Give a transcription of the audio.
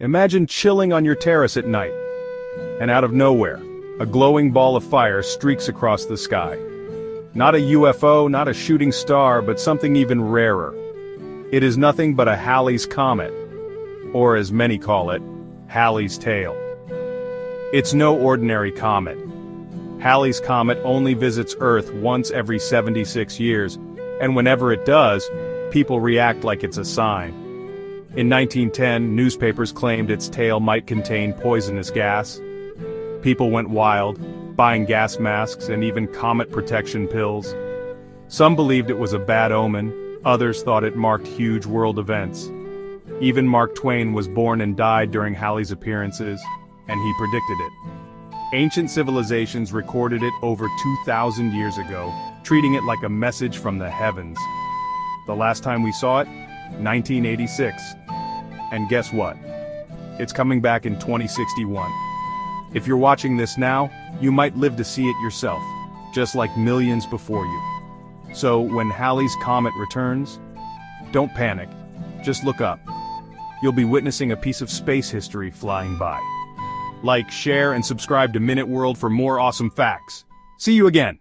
Imagine chilling on your terrace at night, and out of nowhere, a glowing ball of fire streaks across the sky. Not a UFO, not a shooting star, but something even rarer. It is nothing but a Halley's Comet, or as many call it, Halley's Tail. It's no ordinary comet. Halley's Comet only visits Earth once every 76 years, and whenever it does, people react like it's a sign. In 1910, newspapers claimed its tail might contain poisonous gas. People went wild, buying gas masks and even comet protection pills. Some believed it was a bad omen, others thought it marked huge world events. Even Mark Twain was born and died during Halley's appearances, and he predicted it. Ancient civilizations recorded it over 2,000 years ago, treating it like a message from the heavens. The last time we saw it, 1986. And guess what? It's coming back in 2061. If you're watching this now, you might live to see it yourself, just like millions before you. So when Halley's Comet returns, don't panic, just look up. You'll be witnessing a piece of space history flying by. Like, share, and subscribe to Minute World for more awesome facts. See you again!